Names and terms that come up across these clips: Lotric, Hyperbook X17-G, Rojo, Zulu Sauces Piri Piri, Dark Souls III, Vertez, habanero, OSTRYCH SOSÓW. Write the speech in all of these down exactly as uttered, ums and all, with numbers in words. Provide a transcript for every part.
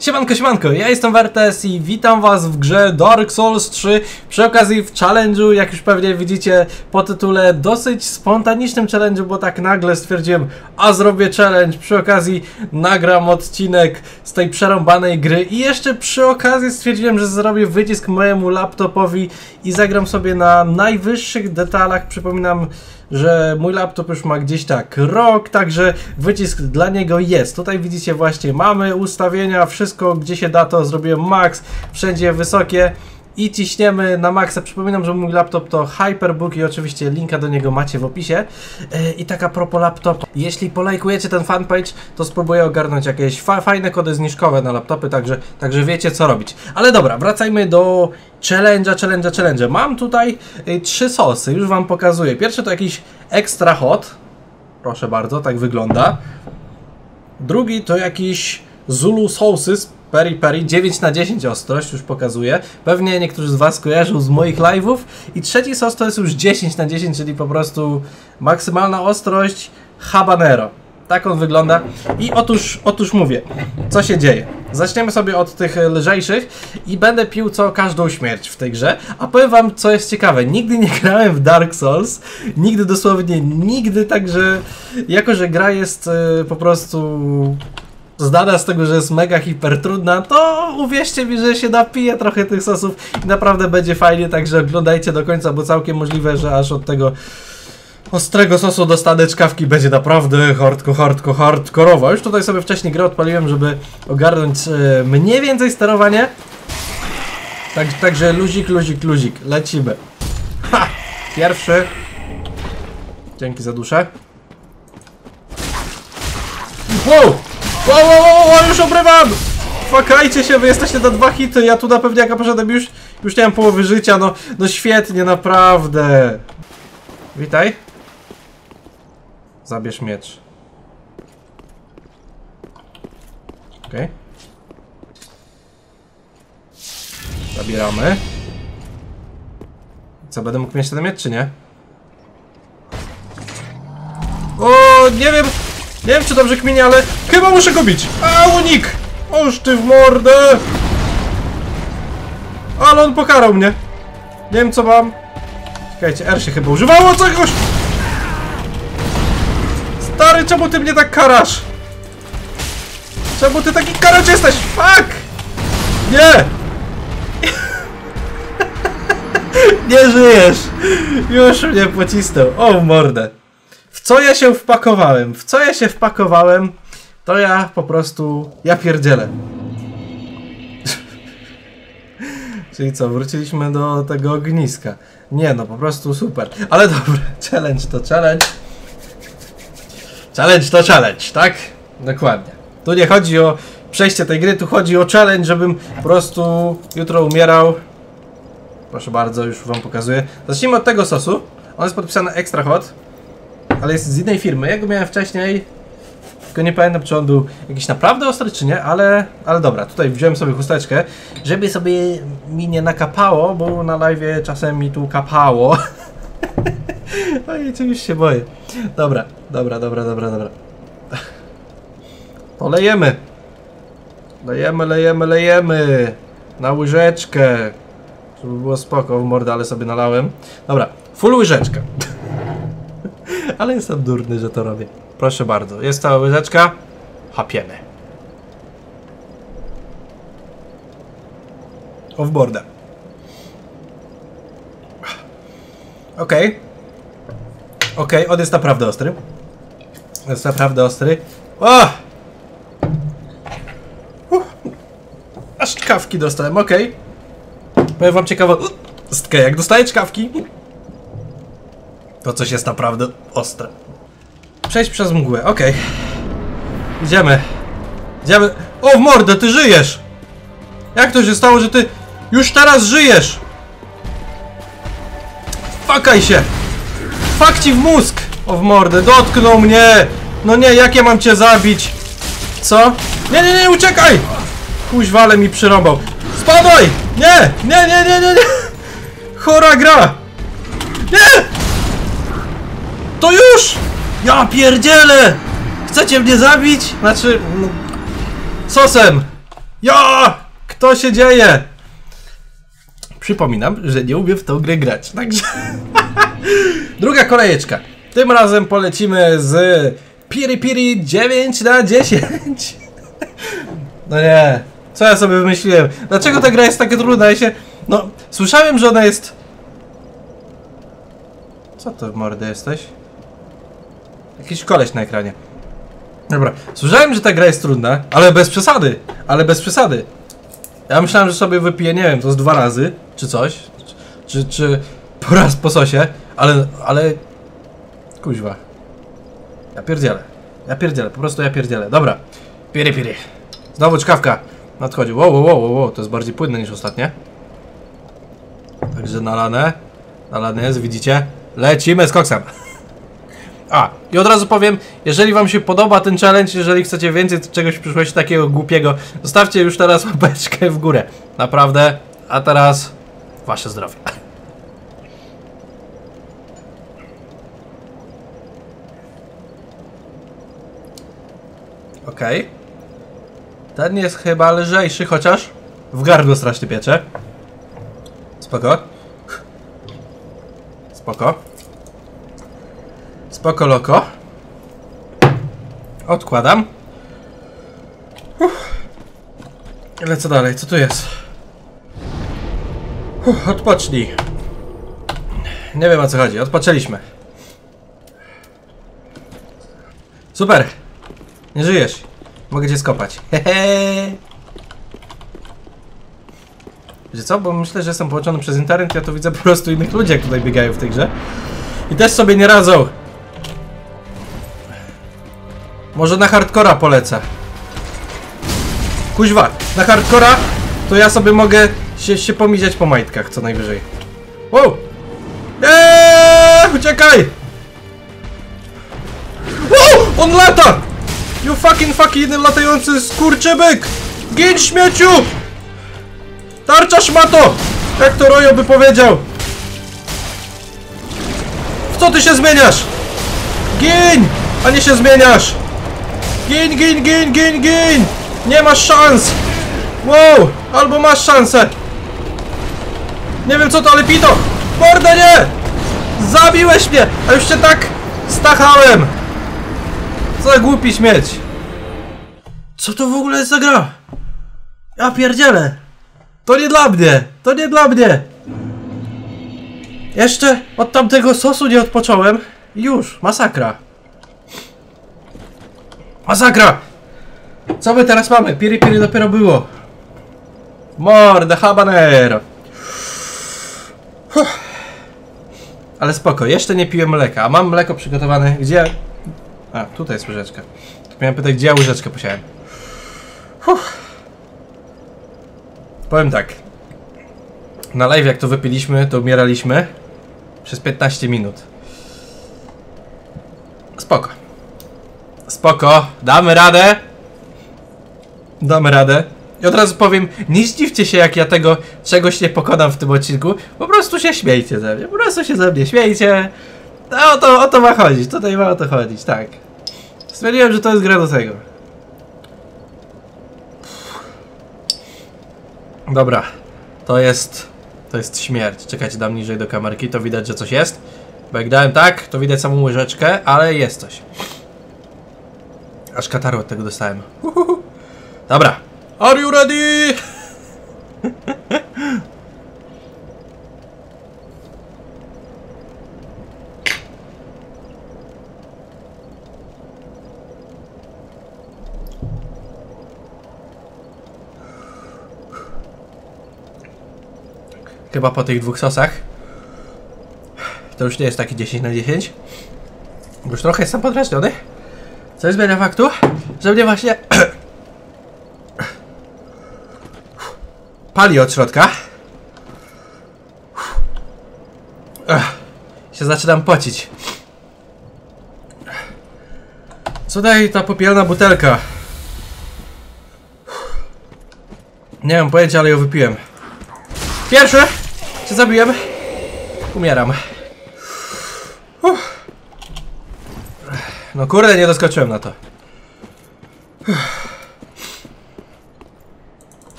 Siemanko, siemanko, ja jestem Vertez i witam was w grze Dark Souls trzy. Przy okazji w challenge'u, jak już pewnie widzicie po tytule, dosyć spontanicznym challenge'u, bo tak nagle stwierdziłem, a zrobię challenge, przy okazji nagram odcinek z tej przerąbanej gry i jeszcze przy okazji stwierdziłem, że zrobię wycisk mojemu laptopowi i zagram sobie na najwyższych detalach. Przypominam, że mój laptop już ma gdzieś tak rok, także wycisk dla niego jest. Tutaj widzicie, właśnie mamy ustawienia, wszystko gdzie się da, to zrobiłem max, wszędzie wysokie i ciśniemy na maksa. Przypominam, że mój laptop to Hyperbook i oczywiście linka do niego macie w opisie. Yy, I tak a propos laptopu, jeśli polajkujecie ten fanpage, to spróbuję ogarnąć jakieś fa fajne kody zniżkowe na laptopy, także, także wiecie co robić. Ale dobra, wracajmy do challenge'a, challenge'a, challenge'a. Mam tutaj yy, trzy sosy, już wam pokazuję. Pierwszy to jakiś extra hot, proszę bardzo, tak wygląda. Drugi to jakiś Zulu Sauces Piri Piri, dziewięć na dziesięć ostrość, już pokazuję. Pewnie niektórzy z was kojarzą z moich live'ów. I trzeci sos to jest już dziesięć na dziesięć, czyli po prostu maksymalna ostrość, habanero. Tak on wygląda. I otóż, otóż mówię, co się dzieje. Zaczniemy sobie od tych lżejszych i będę pił co każdą śmierć w tej grze. A powiem wam, co jest ciekawe, nigdy nie grałem w Dark Souls, nigdy, dosłownie nigdy, także jako że gra jest yy, po prostu znana z tego, że jest mega hiper trudna, to uwierzcie mi, że się napije trochę tych sosów i naprawdę będzie fajnie, także oglądajcie do końca, bo całkiem możliwe, że aż od tego ostrego sosu dostanę czkawki, będzie naprawdę hardko, hardko, hardkorowo. Już tutaj sobie wcześniej grę odpaliłem, żeby ogarnąć yy, mniej więcej sterowanie. Tak, także luzik, luzik, luzik, lecimy. Ha! Pierwszy. Dzięki za duszę. Wow! Wow, wow, wow, już obrywam! Fakajcie się, wy jesteście na dwa hity, ja tu na pewniaka poszedłem, już, już nie mam połowy życia, no, no świetnie, naprawdę. Witaj. Zabierz miecz. Okej. Okay. Zabieramy. Co, będę mógł mieć ten miecz, czy nie? O, nie wiem... Nie wiem, czy dobrze kminie, ale chyba muszę go bić. A, unik! Oż ty w mordę! Ale on pokarał mnie. Nie wiem, co mam. Czekajcie, R się chyba używało czegoś! Stary, czemu ty mnie tak karasz? Czemu ty taki karacz jesteś? Fuck! Nie! Nie żyjesz! Już mnie pocisnął. O, mordę. W co ja się wpakowałem? W co ja się wpakowałem? To ja po prostu... Ja pierdzielę. Czyli co, wróciliśmy do tego ogniska. Nie no, po prostu super. Ale dobra, challenge to challenge. Challenge to challenge, tak? Dokładnie. Tu nie chodzi o przejście tej gry, tu chodzi o challenge, żebym po prostu jutro umierał. Proszę bardzo, już wam pokazuję. Zacznijmy od tego sosu. On jest podpisany Extra Hot, ale jest z innej firmy, ja go miałem wcześniej, tylko nie pamiętam, czy on był jakiś naprawdę ostry, czy nie, ale, ale dobra, tutaj wziąłem sobie chusteczkę, żeby sobie mi nie nakapało, bo na live'ie czasem mi tu kapało. Oj, czegoś się boję. Dobra, dobra, dobra, dobra, dobra. To lejemy. Lejemy, lejemy, lejemy. Na łyżeczkę. Żeby było spoko, w mordę, ale sobie nalałem. Dobra, full łyżeczka. Ale jestem durny, że to robię. Proszę bardzo, jest cała łyżeczka. Hapiemy. O w bordę. Okej. Okay. Okej, okay. On jest naprawdę ostry. On jest naprawdę ostry. O! Uf. Aż czkawki dostałem, okej. Okay. Powiem wam ciekawostkę, jak dostaję czkawki, to coś jest naprawdę ostre. Przejść przez mgłę, okej. Okay. Idziemy. Idziemy. O, w mordę, ty żyjesz! Jak to się stało, że ty już teraz żyjesz? Fakaj się! Fak ci w mózg! O, w mordę, dotknął mnie! No nie, jak ja mam cię zabić? Co? Nie, nie, nie, uciekaj! Kuźwa, ale mi przyrąbał. Spadaj! Nie! Nie, nie, nie, nie, nie! Chora gra! Nie! To już! Ja pierdzielę! Chcecie mnie zabić? Znaczy... No, sosem! Ja! Kto się dzieje? Przypominam, że nie umiem w tą grę grać, także... Druga kolejeczka. Tym razem polecimy z Piri Piri dziewięć na dziesięć. No nie, co ja sobie wymyśliłem? Dlaczego ta gra jest taka trudna? Ja się... No, słyszałem, że ona jest... Co to, mordy, jesteś? Jakiś koleś na ekranie. Dobra, słyszałem, że ta gra jest trudna, ale bez przesady, ale bez przesady. Ja myślałem, że sobie wypiję, nie wiem, to z dwa razy, czy coś, czy, czy po raz po sosie, ale, ale, kuźwa. Ja pierdzielę, ja pierdzielę, po prostu ja pierdzielę, dobra. Piri piri. Znowu czkawka nadchodzi, wow, wow, wow, wow, to jest bardziej płynne niż ostatnie. Także nalane, nalane jest, widzicie, lecimy z koksem. A, i od razu powiem, jeżeli wam się podoba ten challenge, jeżeli chcecie więcej czegoś w przyszłości takiego głupiego, zostawcie już teraz łapeczkę w górę. Naprawdę, a teraz wasze zdrowie. Okej. Okay. Ten jest chyba lżejszy, chociaż w gardło strasznie piecze. Spoko. Spoko. Spoko loko. Odkładam. Uff. Lecę dalej, co tu jest? Uff, odpocznij. Nie wiem, o co chodzi, odpoczęliśmy. Super. Nie żyjesz. Mogę cię skopać. Hehe. Wiecie co? Bo myślę, że jestem połączony przez internet, ja to widzę po prostu innych ludzi, jak tutaj biegają w tej grze. I też sobie nie radzą. Może na hardcora polecę. Kuźwa, na hardcora to ja sobie mogę się, się pomiziać po majtkach, co najwyżej. Wow! Eee, uciekaj! Wow! On lata! You fucking fucking latający skurczybyk! Gin śmieciu! Tarcza szmato! Jak to Rojo by powiedział? W co ty się zmieniasz? Gin! A nie się zmieniasz! Gin, gin, gin, gin, gin! Nie masz szans! Wow! Albo masz szansę! Nie wiem co to, ale pito! Mordę nie! Zabiłeś mnie! A już cię tak stachałem! Co za głupi śmieć! Co to w ogóle jest za gra? Ja pierdzielę! To nie dla mnie! To nie dla mnie! Jeszcze od tamtego sosu nie odpocząłem. Już, masakra! Masakra! Co my teraz mamy? Piri piri dopiero było. Morda habanero. Huh. Ale spoko, jeszcze nie piłem mleka, a mam mleko przygotowane. Gdzie? A, tutaj jest łyżeczka. Miałem pytać, gdzie ja łyżeczkę posiadałem. Huh. Powiem tak. Na live jak to wypiliśmy, to umieraliśmy przez piętnaście minut. Spoko. Spoko, damy radę. Damy radę. I od razu powiem, nie zdziwcie się jak ja tego czegoś nie pokonam w tym odcinku. Po prostu się śmiejcie ze mnie, po prostu się ze mnie śmiejcie. No, o, to, o to ma chodzić, tutaj ma o to chodzić, tak. Stwierdziłem, że to jest gra do tego. Dobra, to jest, to jest śmierć. Czekajcie, dam niżej do kamerki, to widać, że coś jest. Bo jak dałem tak, to widać samą łyżeczkę, ale jest coś. Aż kataru od tego dostałem. Uhuhu. Dobra. Are you ready? Chyba po tych dwóch sosach to już nie jest taki dziesięć na dziesięć. Już trochę jestem podrażniony. Coś zmienia faktu, że mnie właśnie pali od środka. Się zaczynam pocić. Co daje ta popielna butelka? Nie mam pojęcia, ale ją wypiłem. Pierwszy! Się zabiłem. Umieram. No kurde, nie doskoczyłem na to.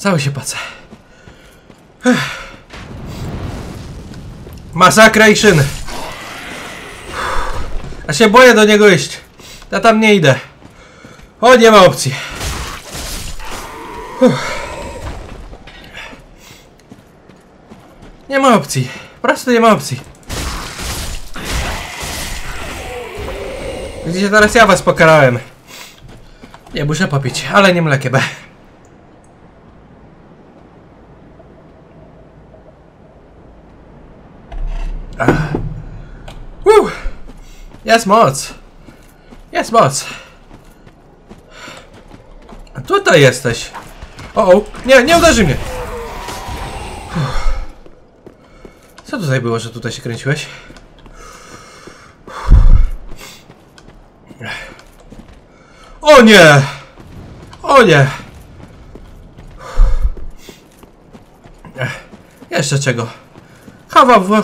Cały się pacę. Masakra i szyn. A się boję do niego iść. Ja tam nie idę. O, nie ma opcji. Uff. Nie ma opcji. Po prostu nie ma opcji. Widzicie, teraz ja was pokarałem. Nie muszę popić, ale nie mlekiem. Jest moc. Jest moc. A tutaj jesteś. O, o. Nie, nie uderzy mnie. Uff. Co tutaj było, że tutaj się kręciłeś? O nie! O nie! Jeszcze czego? Chawa w...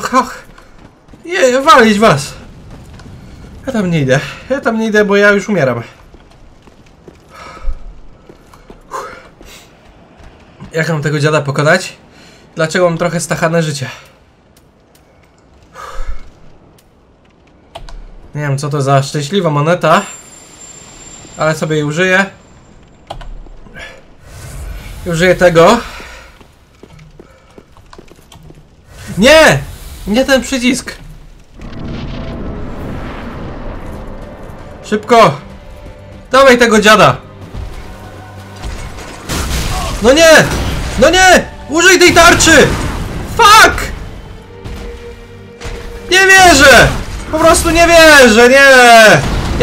Je, walić was! Ja tam nie idę. Ja tam nie idę, bo ja już umieram. Jak mam tego dziada pokonać? Dlaczego mam trochę stachane życie? Nie wiem, co to za szczęśliwa moneta, ale sobie jej użyję. Użyję tego. Nie! Nie ten przycisk. Szybko. Dawaj tego dziada. No nie! No nie! Użyj tej tarczy! Fuck! Nie wierzę! Po prostu nie wierzę, nie!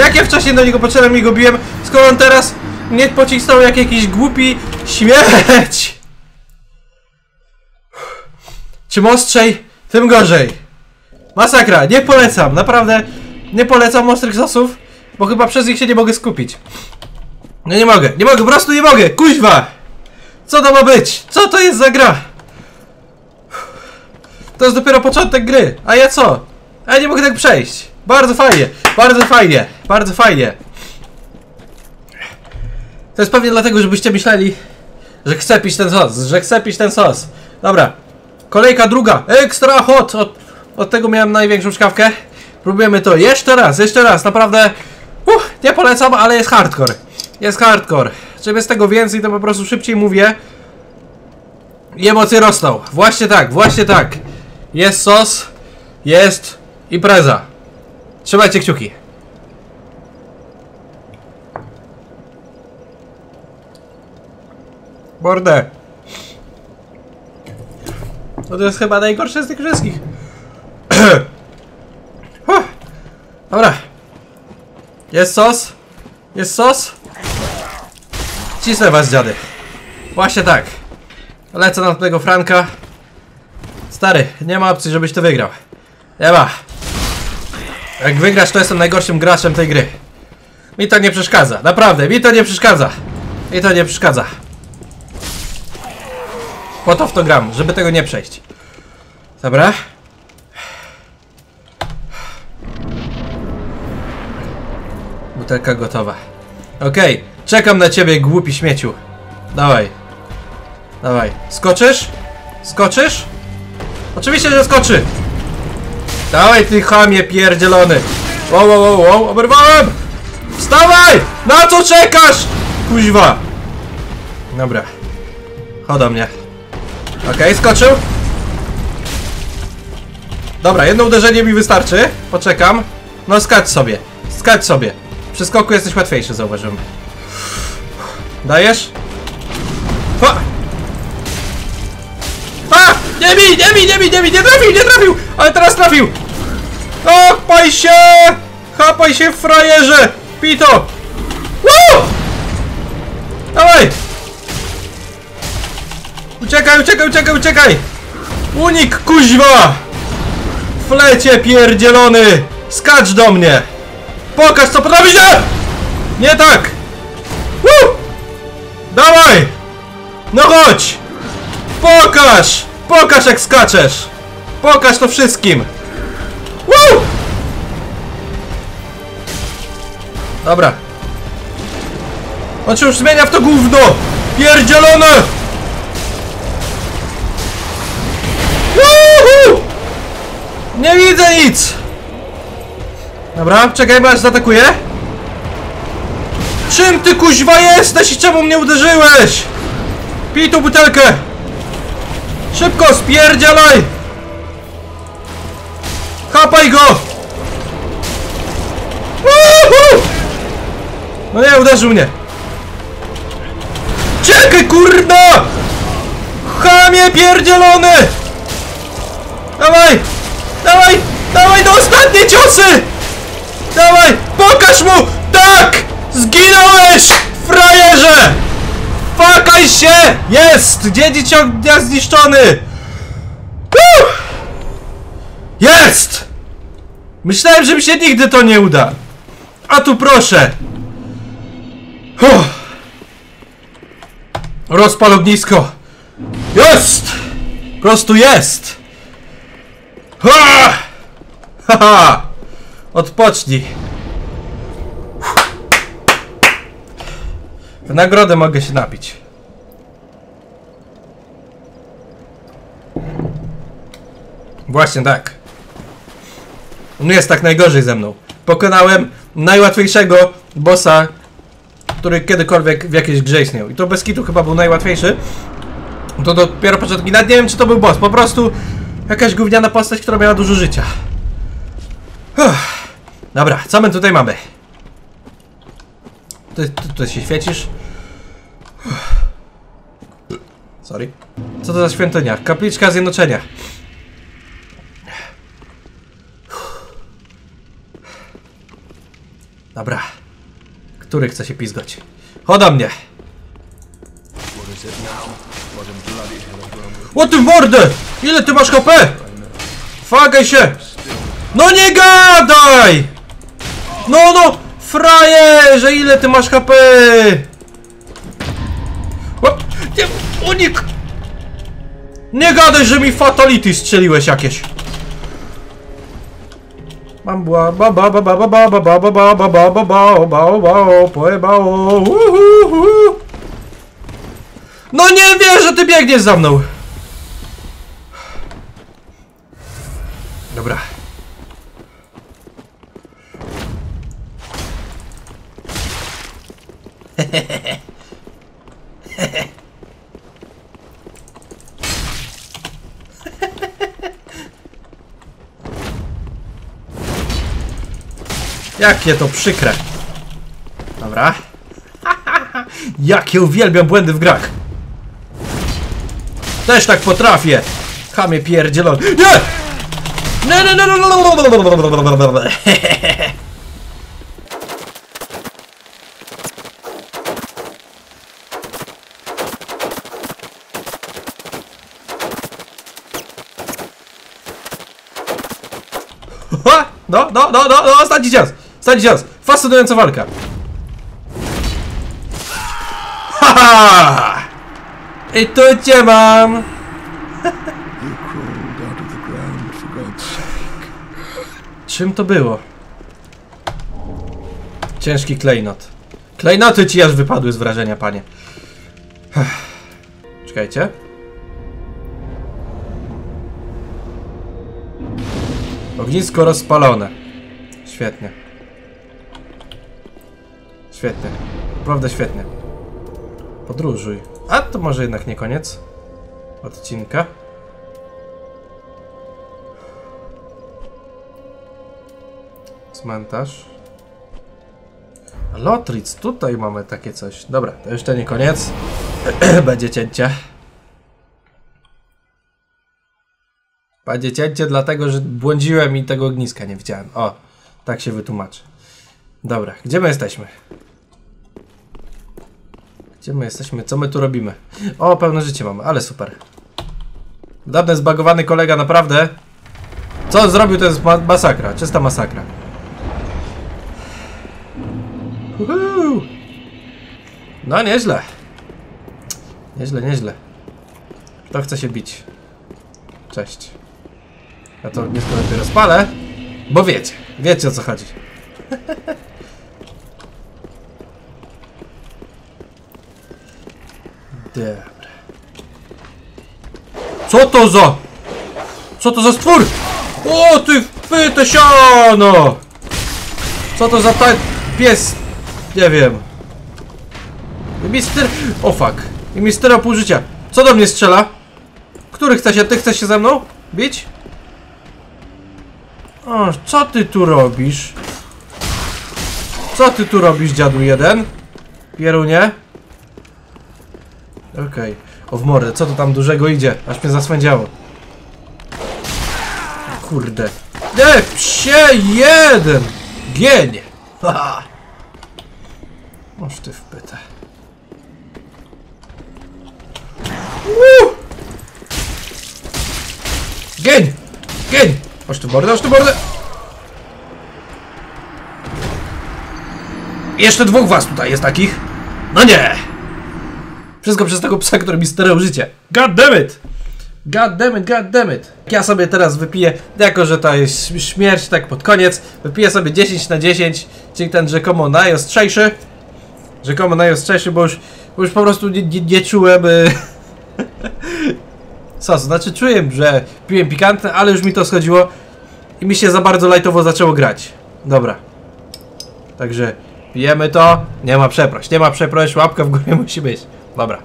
Jak ja wcześniej do niego podszedłem i go biłem, skoro on teraz mnie pocisnął jak jakiś głupi śmierć! Czym ostrzej, tym gorzej. Masakra, nie polecam, naprawdę nie polecam ostrych sosów, bo chyba przez nich się nie mogę skupić. No nie mogę, nie mogę, po prostu nie mogę, kuźwa! Co to ma być? Co to jest za gra? To jest dopiero początek gry, a ja co? A ja nie mogę tak przejść. Bardzo fajnie, bardzo fajnie, bardzo fajnie. To jest pewnie dlatego, żebyście myśleli, że chcę pić ten sos, że chcę pić ten sos. Dobra, kolejka druga, ekstra hot. Od, od tego miałem największą szkawkę. Próbujemy to jeszcze raz, jeszcze raz, naprawdę. Uff, nie polecam, ale jest hardcore. Jest hardcore. Czym jest tego więcej, to po prostu szybciej mówię. I emocje rosną. Właśnie tak, właśnie tak. Jest sos, jest impreza. Trzymajcie kciuki. Borde. To jest chyba najgorsze z tych wszystkich. Dobra. Jest sos. Jest sos. Cisnę was, dziady. Właśnie tak. Lecę na tego Franka. Stary, nie ma opcji, żebyś to wygrał. Nie ma. Jak wygrasz, to jestem najgorszym graczem tej gry. Mi to nie przeszkadza, naprawdę, mi to nie przeszkadza. Mi to nie przeszkadza. Po to w to gram, żeby tego nie przejść. Dobra. Butelka gotowa. Okej, okay. Czekam na ciebie, głupi śmieciu. Dawaj. Dawaj, skoczysz? Skoczysz? Oczywiście, że skoczy. Dawaj ty chamie pierdzielony. Wow, wow, wow, wow, oberwałem! Wstawaj! Na co czekasz? Kuźwa. Dobra. Chodź do mnie. Okej, okay, skoczył. Dobra, jedno uderzenie mi wystarczy. Poczekam. No skacz sobie. Skacz sobie. Przy skoku jesteś łatwiejszy, zauważyłem. Dajesz? Ha! Ha! Nie bij, nie bij, nie bij, nie bij, nie trafił, nie trafił! Ale teraz trafił! Chapaj się! Chapaj się, frajerze! Pito! Woo! Dawaj! Uciekaj, uciekaj, uciekaj, uciekaj! Unik, kuźwa! Flecie pierdzielony! Skacz do mnie! Pokaż, co potrafisz! Nie tak! Woo! Dawaj! No chodź! Pokaż! Pokaż, jak skaczesz! Pokaż to wszystkim! Woo! Dobra. On się już zmienia w to gówno! Pierdzielone! Nie widzę nic! Dobra, czekaj, aż zaatakuje. Czym ty kuźwa jesteś i czemu mnie uderzyłeś? Pij tą butelkę! Szybko, spierdzielaj! Chapaj go! Uhu! No nie, uderzył mnie. Czekaj, kurwa! Chamie pierdzielony! Dawaj! Dawaj! Dawaj do ostatniej ciosy! Dawaj! Pokaż mu! Tak! Zginąłeś! Frajerze! Fakaj się! Jest! Dziedzic ognia zniszczony! Uff! Jest! Myślałem, że mi się nigdy to nie uda. A tu proszę! Uff. Rozpal ognisko! Jest! Po prostu jest! Ha! Ha, ha! Odpocznij! W nagrodę mogę się napić. Właśnie tak. Nie jest tak najgorzej ze mną. Pokonałem najłatwiejszego bossa, który kiedykolwiek w jakiejś grze istniał. I to bez kitu chyba był najłatwiejszy. To dopiero początki. Nawet nie wiem, czy to był boss. Po prostu jakaś gówniana postać, która miała dużo życia. Uff. Dobra, co my tutaj mamy? Ty, ty, ty się świecisz? Uff. Sorry. Co to za świątynia? Kapliczka Zjednoczenia. Uff. Dobra. Który chce się pizgać? Choda mnie! O ty mordę! Ile ty masz H P? Fagaj się! No nie gadaj! No no! Frajerze, ile ty masz H P? O, nie, unik! Nie gadaj, że mi fatality strzeliłeś jakieś! Mam bła ba ba ba ba ba ba ba ba ba ba ba ba. No nie wiesz, że ty biegniesz za mną! Dobra. Jakie to przykre. Dobra. Jakie uwielbiam błędy w grach. Też tak potrafię. Chamie pierdzielony. Nie! No, no, no, no, no, no, no, no, no, no, no, no. No, no, no, no, no, ostatni cios! Ostatni cios! Fascynująca walka! Ha, ha! I tu cię mam! Czym to było? Ciężki klejnot. Klejnoty ci aż wypadły z wrażenia, panie. Czekajcie. Ognisko rozpalone. Świetnie. Świetnie. Naprawdę świetnie. Podróżuj. A to może jednak nie koniec odcinka. Cmentarz. Lotric, tutaj mamy takie coś. Dobra, to jeszcze nie koniec. Będzie cięcie. Będzie cięcie dlatego, że błądziłem i tego ogniska nie widziałem. O, tak się wytłumaczy. Dobra, gdzie my jesteśmy? Gdzie my jesteśmy? Co my tu robimy? O, pełne życie mamy, ale super. Dawny zbagowany kolega, naprawdę. Co on zrobił, to jest masakra, czysta masakra. Uhu. No nieźle. Nieźle, nieźle. Kto chce się bić? Cześć. Ja to nie lepiej rozpalę, bo wiecie, wiecie o co chodzi. Dobra. Co to za? Co to za stwór? O ty wpyte siano! Co to za tak pies? Nie wiem. Mister... O oh, fuck. I mistera pół życia. Co do mnie strzela? Który chce się? Ty chcesz się ze mną bić? O, co ty tu robisz? Co ty tu robisz, dziadu jeden? Pierunie? Okej. Okay. O w morę, co to tam dużego idzie? Aż mnie zaswędziało. Kurde. Nie, psie jeden! Gień! Haha! Moż ty wpytę. Uuu! Gień! Gień! Oż tu bordę, oż tu bordę! Jeszcze dwóch was tutaj jest takich. No nie! Wszystko przez tego psa, który mi sterał życie. God damn it! God damn it, god damn it. Ja sobie teraz wypiję, jako że to jest śmierć, tak pod koniec, wypiję sobie dziesięć na dziesięć, czyli ten rzekomo najostrzejszy. Rzekomo najostrzejszy, bo już, bo już po prostu nie, nie, nie czułem... Y Co, znaczy czułem, że piłem pikantne, ale już mi to schodziło i mi się za bardzo lajtowo zaczęło grać. Dobra. Także pijemy to, nie ma przeproś, nie ma przeproś, łapka w górę musi być. Dobra.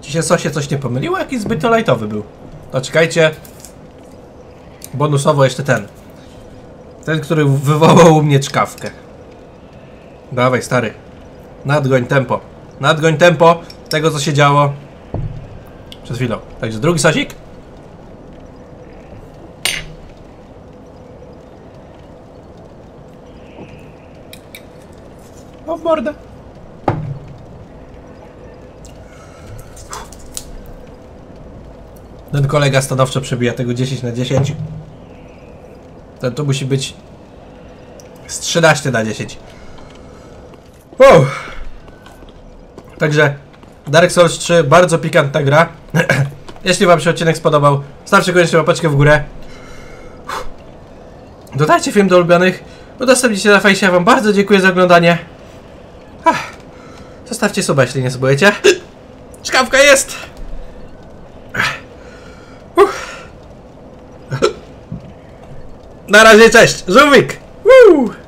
Czy się sosie coś nie pomyliło? Jakiś zbyt lajtowy był. No czekajcie. Bonusowo jeszcze ten. Ten, który wywołał u mnie czkawkę. Dawaj, stary. Nadgoń tempo. Nadgoń tempo tego, co się działo przed chwilą. Także drugi sosik. O w mordę. Ten kolega stanowczo przebija tego dziesięć na dziesięć. Ten to musi być z trzynaście na dziesięć. Wow. Także Dark Souls trzy, bardzo pikantna gra. Jeśli wam się odcinek spodobał, stawcie koniecznie łapeczkę w górę. Dodajcie film do ulubionych, udostępnijcie na fejsie. Wam bardzo dziękuję za oglądanie. Zostawcie suba, jeśli nie subujecie. Czkawka jest! Na razie, cześć! Żółwik! Woo!